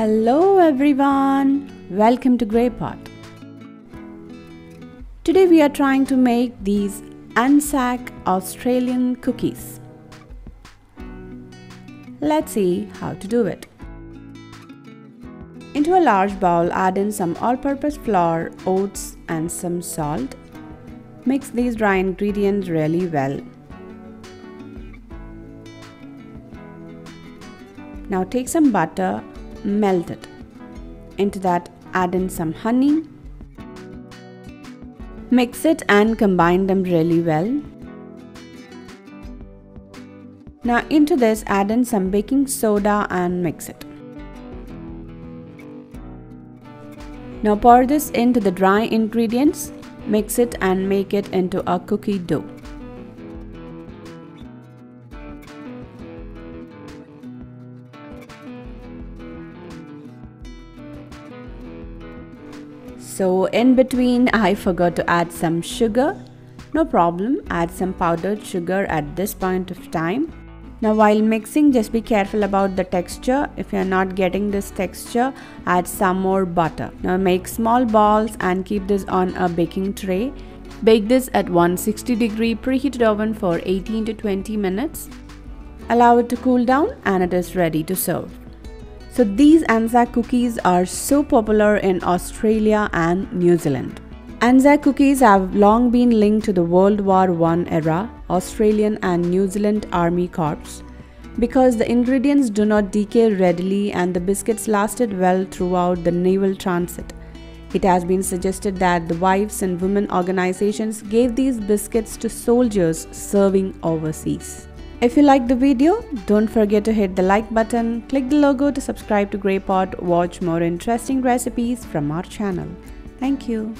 Hello everyone, welcome to Grey Pot. Today we are trying to make these ANZAC Australian cookies. Let's see how to do it. Into a large bowl, add in some all-purpose flour, oats and some salt. Mix these dry ingredients really well. Now take some butter, melt it. Into that add in some honey. Mix it and combine them really well. Now into this add in some baking soda and mix it. Now pour this into the dry ingredients, mix it and make it into a cookie dough. So in between I forgot to add some sugar. No problem, add some powdered sugar at this point of time. Now while mixing, just be careful about the texture. If you are not getting this texture, add some more butter. Now make small balls and keep this on a baking tray. Bake this at 160 degree preheated oven for 18 to 20 minutes. Allow it to cool down and it is ready to serve. So these ANZAC cookies are so popular in Australia and New Zealand. ANZAC cookies have long been linked to the World War I era, Australian and New Zealand Army Corps, because the ingredients do not decay readily and the biscuits lasted well throughout the naval transit. It has been suggested that the wives and women organizations gave these biscuits to soldiers serving overseas. If you like the video, don't forget to hit the like button, click the logo to subscribe to Grey Pot, watch more interesting recipes from our channel. Thank you.